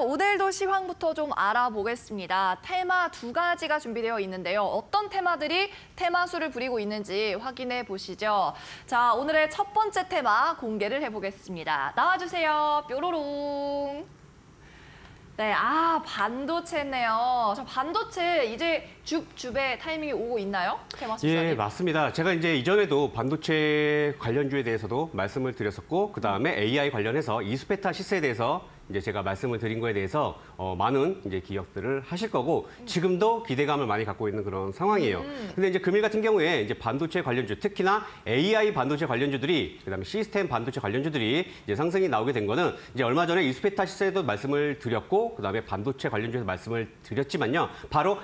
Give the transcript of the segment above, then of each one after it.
오델 도시황부터 좀 알아보겠습니다. 테마 두 가지가 준비되어 있는데요. 어떤 테마들이 테마수를 부리고 있는지 확인해 보시죠. 자, 오늘의 첫 번째 테마 공개를 해보겠습니다. 나와주세요. 뾰로롱. 네, 반도체네요. 저 반도체 이제 줍의 타이밍이 오고 있나요? 예, 맞습니다. 제가 이제 이전에도 반도체 관련주에 대해서도 말씀을 드렸었고, 그 다음에 AI 관련해서 이수페타시스에 대해서 이제 제가 말씀을 드린 거에 대해서 많은 이제 기억들을 하실 거고, 지금도 기대감을 많이 갖고 있는 그런 상황이에요. 근데 이제 금일 같은 경우에 이제 반도체 관련주, 특히나 AI 반도체 관련주들이, 그다음에 시스템 반도체 관련주들이 이제 상승이 나오게 된 거는 이제 얼마 전에 이수페타시스에도 말씀을 드렸고, 그다음에 반도체 관련주에서 말씀을 드렸지만요. 바로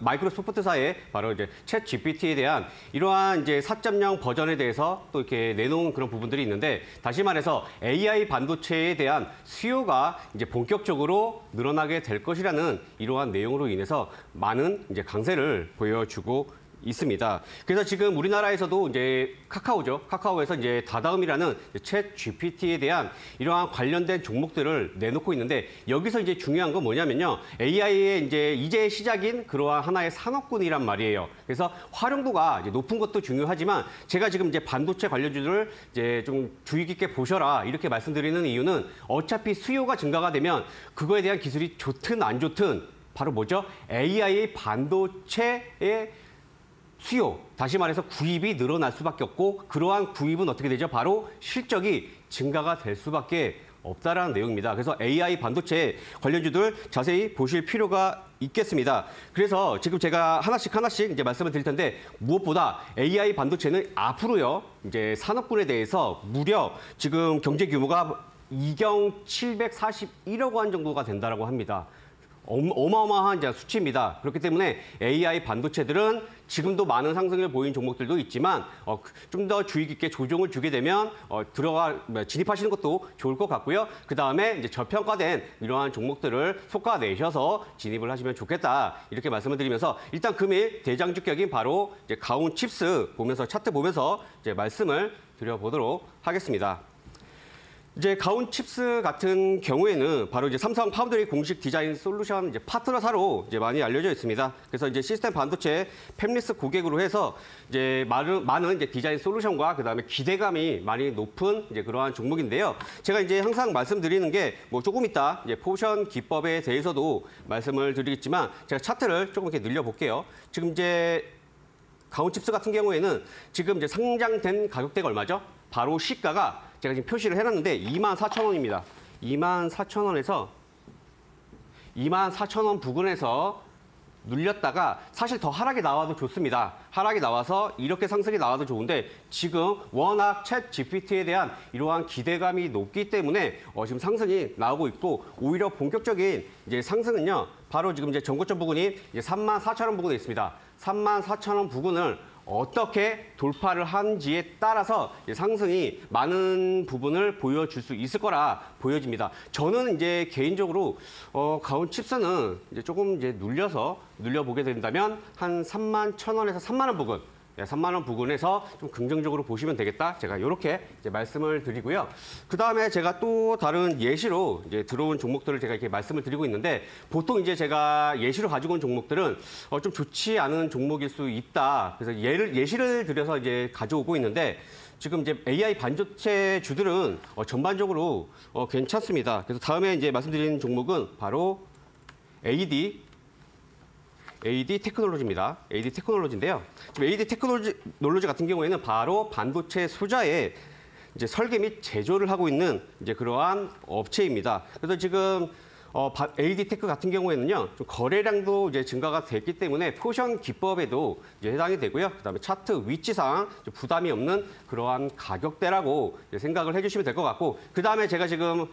마이크로소프트사의 바로 이제 챗 GPT에 대한 이러한 이제 4.0 버전에 대해서 또 이렇게 내놓은 그런 부분들이 있는데, 다시 말해서 AI 반도체에 대한 수요가 이제 본격적으로 늘어나게 될 것이라는 이러한 내용으로 인해서 많은 이제 강세를 보여주고 있습니다. 그래서 지금 우리나라에서도 이제 카카오에서 이제 다다음이라는 챗 GPT에 대한 이러한 관련된 종목들을 내놓고 있는데, 여기서 이제 중요한 건 뭐냐면요. AI의 이제 시작인 그러한 하나의 산업군이란 말이에요. 그래서 활용도가 이제 높은 것도 중요하지만, 제가 지금 이제 반도체 관련주들을 이제 좀 주의 깊게 보셔라 이렇게 말씀드리는 이유는, 어차피 수요가 증가가 되면 그거에 대한 기술이 좋든 안 좋든 바로 뭐죠? AI 반도체의 수요, 다시 말해서 구입이 늘어날 수밖에 없고, 그러한 구입은 어떻게 되죠? 바로 실적이 증가가 될 수밖에 없다라는 내용입니다. 그래서 AI 반도체 관련주들 자세히 보실 필요가 있겠습니다. 그래서 지금 제가 하나씩 이제 말씀을 드릴 텐데, 무엇보다 AI 반도체는 앞으로요, 이제 산업군에 대해서 무려 지금 경제 규모가 2경 741억 원 정도가 된다라고 합니다. 어마어마한 수치입니다. 그렇기 때문에 AI 반도체들은 지금도 많은 상승을 보인 종목들도 있지만, 좀 더 주의 깊게 조정을 주게 되면 진입하시는 것도 좋을 것 같고요. 그 다음에 이제 저평가된 이러한 종목들을 솎아내셔서 진입을 하시면 좋겠다, 이렇게 말씀을 드리면서, 일단 금일 대장주격인 바로 이제 가온 칩스 보면서, 차트 보면서 이제 말씀을 드려보도록 하겠습니다. 이제 가온 칩스 같은 경우에는 바로 이제 삼성 파운드리 공식 디자인 솔루션 이제 파트너사로 이제 많이 알려져 있습니다. 그래서 이제 시스템 반도체 팹리스 고객으로 해서 이제 많은 이제 디자인 솔루션과 그다음에 기대감이 많이 높은 이제 그러한 종목인데요. 제가 이제 항상 말씀드리는 게, 뭐 조금 있다 이제 포션 기법에 대해서도 말씀을 드리겠지만, 제가 차트를 조금 이렇게 늘려 볼게요. 지금 이제 가온 칩스 같은 경우에는 지금 이제 상장된 가격대가 얼마죠? 바로 시가가, 제가 지금 표시를 해놨는데, 24,000원입니다. 24,000원에서 24,000원 부근에서 눌렸다가, 사실 더 하락이 나와도 좋습니다. 하락이 나와서 이렇게 상승이 나와도 좋은데, 지금 워낙 챗 GPT에 대한 이러한 기대감이 높기 때문에 지금 상승이 나오고 있고, 오히려 본격적인 이제 상승은요, 바로 지금 이제 전고점 부근인 34,000원 부근에 있습니다. 34,000원 부근을 어떻게 돌파를 하는지에 따라서 상승이 많은 부분을 보여줄 수 있을 거라 보여집니다. 저는 이제 개인적으로 가온 칩스는 이제 조금 이제 눌려보게 된다면 한 31,000원에서 3만 원 부근, 3만 원 부근에서 좀 긍정적으로 보시면 되겠다, 제가 이렇게 이제 말씀을 드리고요. 그 다음에 제가 또 다른 예시로 이제 들어온 종목들을 제가 이렇게 말씀을 드리고 있는데, 보통 이제 제가 예시로 가지고 온 종목들은 좀 좋지 않은 종목일 수 있다, 그래서 예시를 들여서 이제 가져오고 있는데, 지금 이제 AI 반도체 주들은 전반적으로 괜찮습니다. 그래서 다음에 이제 말씀드리는 종목은 바로 A.D. 테크놀로지입니다. A.D. 테크놀로지인데요. 지금 A.D. 테크놀로지 같은 경우에는 바로 반도체 소자의 이제 설계 및 제조를 하고 있는 이제 그러한 업체입니다. 그래서 지금 A.D. 테크 같은 경우에는요, 좀 거래량도 이제 증가가 됐기 때문에 포션 기법에도 이제 해당이 되고요. 그다음에 차트 위치상 부담이 없는 그러한 가격대라고 이제 생각을 해주시면 될 것 같고, 그다음에 제가 지금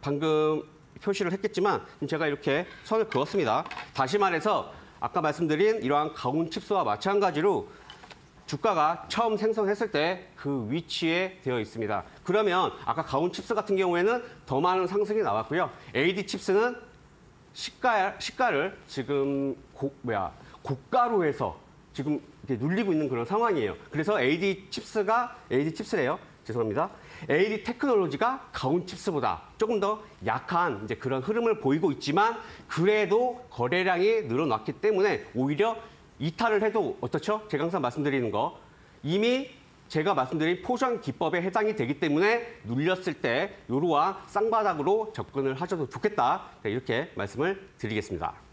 방금 표시를 했겠지만, 제가 이렇게 선을 그었습니다. 다시 말해서 아까 말씀드린 이러한 가온 칩스와 마찬가지로 주가가 처음 생성했을 때 그 위치에 되어 있습니다. 그러면 아까 가온 칩스 같은 경우에는 더 많은 상승이 나왔고요. AD 칩스는 시가를 지금 고가로 해서 지금 이렇게 눌리고 있는 그런 상황이에요. 그래서 AD 칩스래요. 죄송합니다. A.D. 테크놀로지가 가온 칩스보다 조금 더 약한 이제 그런 흐름을 보이고 있지만 그래도 거래량이 늘어났기 때문에 오히려 이탈을 해도 어떻죠? 제가 항상 말씀드리는 거. 이미 제가 말씀드린 포션 기법에 해당이 되기 때문에 눌렸을 때 이러한 쌍바닥으로 접근을 하셔도 좋겠다. 이렇게 말씀을 드리겠습니다.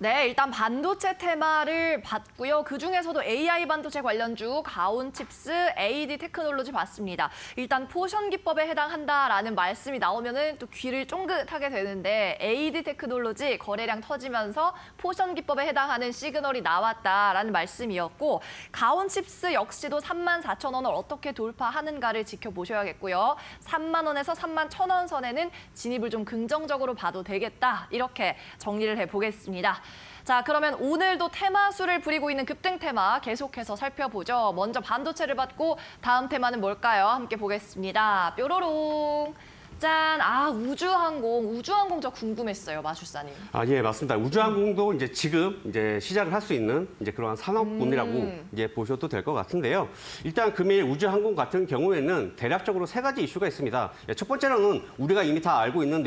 네, 일단 반도체 테마를 봤고요. 그중에서도 AI 반도체 관련주 가온 칩스, AD 테크놀로지 봤습니다. 일단 포션 기법에 해당한다라는 말씀이 나오면은 또 귀를 쫑긋하게 되는데 AD 테크놀로지 거래량 터지면서 포션 기법에 해당하는 시그널이 나왔다라는 말씀이었고 가온 칩스 역시도 34,000원을 어떻게 돌파하는가를 지켜보셔야겠고요. 3만 원에서 3만 1,000원 선에는 진입을 좀 긍정적으로 봐도 되겠다. 이렇게 정리를 해보겠습니다. 자, 그러면 오늘도 테마수를 부리고 있는 급등 테마 계속해서 살펴보죠. 먼저 반도체를 봤고 다음 테마는 뭘까요? 함께 보겠습니다. 뾰로롱. 짠. 아, 우주항공 저 궁금했어요, 마술사님. 아, 예, 맞습니다. 우주항공도 이제 지금 이제 시작을 할 수 있는 이제 그러한 산업군이라고 이제 보셔도 될 것 같은데요. 일단 금일 우주항공 같은 경우에는 대략적으로 세 가지 이슈가 있습니다. 첫 번째로는 우리가 이미 다 알고 있는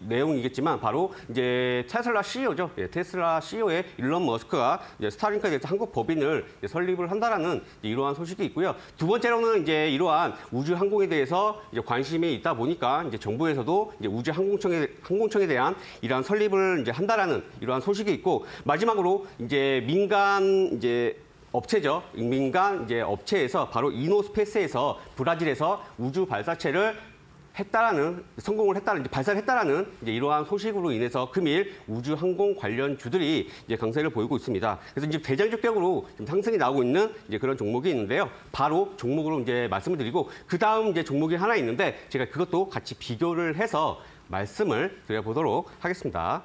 내용이겠지만 바로 이제 테슬라 CEO죠. 예, 테슬라 CEO의 일론 머스크가 이제 스타링크에 대해서 한국 법인을 이제 설립을 한다라는 이러한 소식이 있고요. 두 번째로는 이제 이러한 우주항공에 대해서 이제 관심이 있다 보니까 이제 정부에서도 이제 우주항공청에 대한 이러한 설립을 이제 한다라는 이러한 소식이 있고 마지막으로 이제 민간 업체에서 바로 이노스페이스에서 브라질에서 우주 발사체를 발사를 했다라는 이제 이러한 소식으로 인해서 금일 우주항공 관련 주들이 이제 강세를 보이고 있습니다. 그래서 이제 대장격으로 지금 상승이 나오고 있는 이제 그런 종목이 있는데요. 바로 종목으로 이제 말씀을 드리고 그 다음 이제 종목이 하나 있는데 제가 그것도 같이 비교를 해서 말씀을 드려보도록 하겠습니다.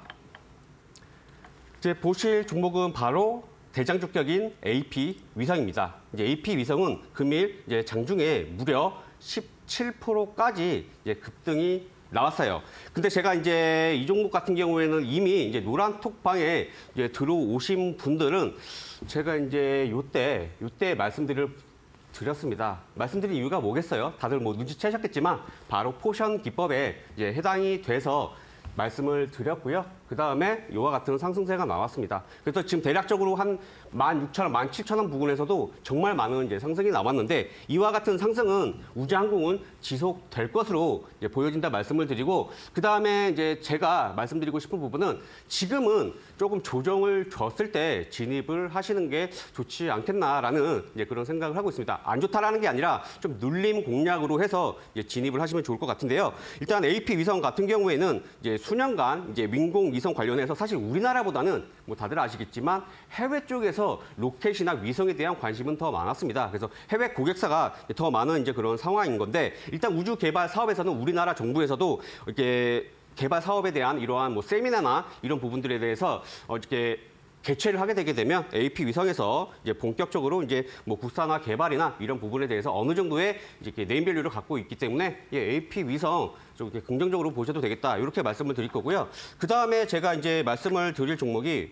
이제 보실 종목은 바로 대장격인 AP 위성입니다. 이제 AP 위성은 금일 이제 장중에 무려 17%까지 이제 급등이 나왔어요. 근데 제가 이제 이 종목 같은 경우에는 이미 이제 노란 톡방에 이제 들어오신 분들은 제가 이제 요때 말씀드렸습니다. 말씀드린 이유가 뭐겠어요? 다들 뭐 눈치채셨겠지만 바로 포션 기법에 이제 해당이 돼서 말씀을 드렸고요. 그 다음에 이와 같은 상승세가 나왔습니다. 그래서 지금 대략적으로 한 16,000원, 17,000원 부근에서도 정말 많은 이제 상승이 나왔는데 이와 같은 상승은 우주항공은 지속될 것으로 이제 보여진다 말씀을 드리고 그 다음에 이제 제가 말씀드리고 싶은 부분은 지금은 조금 조정을 줬을 때 진입을 하시는 게 좋지 않겠나라는 이제 그런 생각을 하고 있습니다. 안 좋다라는 게 아니라 좀 눌림 공략으로 해서 이제 진입을 하시면 좋을 것 같은데요. 일단 AP 위성 같은 경우에는 이제 수년간 이제 민공 위성 관련해서 사실 우리나라보다는 뭐 다들 아시겠지만 해외 쪽에서 로켓이나 위성에 대한 관심은 더 많았습니다. 그래서 해외 고객사가 더 많은 이제 그런 상황인 건데 일단 우주 개발 사업에서는 우리나라 정부에서도 이렇게 개발 사업에 대한 이러한 뭐 세미나나 이런 부분들에 대해서 이렇게 개최를 하게 되게 되면 AP 위성에서 이제 본격적으로 이제 뭐 국산화 개발이나 이런 부분에 대해서 어느 정도의 이제 네임밸류를 갖고 있기 때문에 예, AP 위성 좀 이렇게 긍정적으로 보셔도 되겠다 이렇게 말씀을 드릴 거고요. 그 다음에 제가 이제 말씀을 드릴 종목이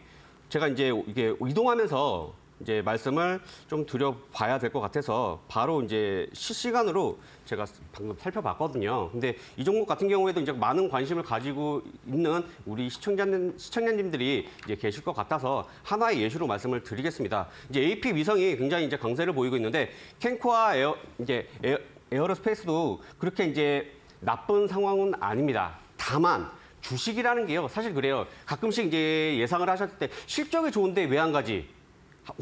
제가 이제 이게 이동하면서 이제 말씀을 좀 드려봐야 될 것 같아서 바로 이제 실시간으로 제가 방금 살펴봤거든요. 근데 이 종목 같은 경우에도 이제 많은 관심을 가지고 있는 우리 시청자님들이 이제 계실 것 같아서 하나의 예시로 말씀을 드리겠습니다. 이제 AP 위성이 굉장히 이제 강세를 보이고 있는데 켄코아 에어로스페이스도 그렇게 이제 나쁜 상황은 아닙니다. 다만 주식이라는 게요. 사실 그래요. 가끔씩 이제 예상을 하셨을 때 실적이 좋은데 왜 안 가지?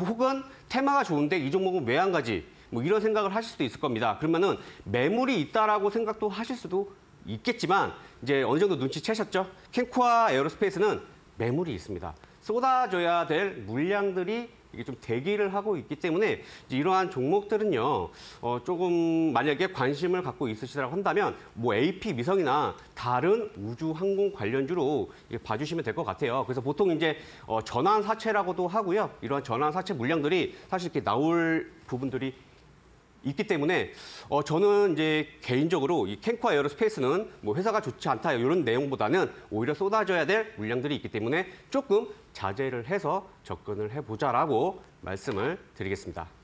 혹은 테마가 좋은데 이 종목은 왜 안 가지? 뭐 이런 생각을 하실 수도 있을 겁니다. 그러면은 매물이 있다라고 생각도 하실 수도 있겠지만 이제 어느 정도 눈치채셨죠? 켄코아 에어로스페이스는 매물이 있습니다. 쏟아져야 될 물량들이 이게 좀 대기를 하고 있기 때문에 이제 이러한 종목들은요, 조금 만약에 관심을 갖고 있으시다고 한다면 뭐 AP 위성이나 다른 우주 항공 관련주로 봐주시면 될 것 같아요. 그래서 보통 이제 전환 사채라고도 하고요. 이러한 전환 사채 물량들이 사실 이렇게 나올 부분들이 있기 때문에 저는 이제 개인적으로 이 켄코아 에어로스페이스는 뭐 회사가 좋지 않다 이런 내용보다는 오히려 쏟아져야 될 물량들이 있기 때문에 조금 자제를 해서 접근을 해보자라고 말씀을 드리겠습니다.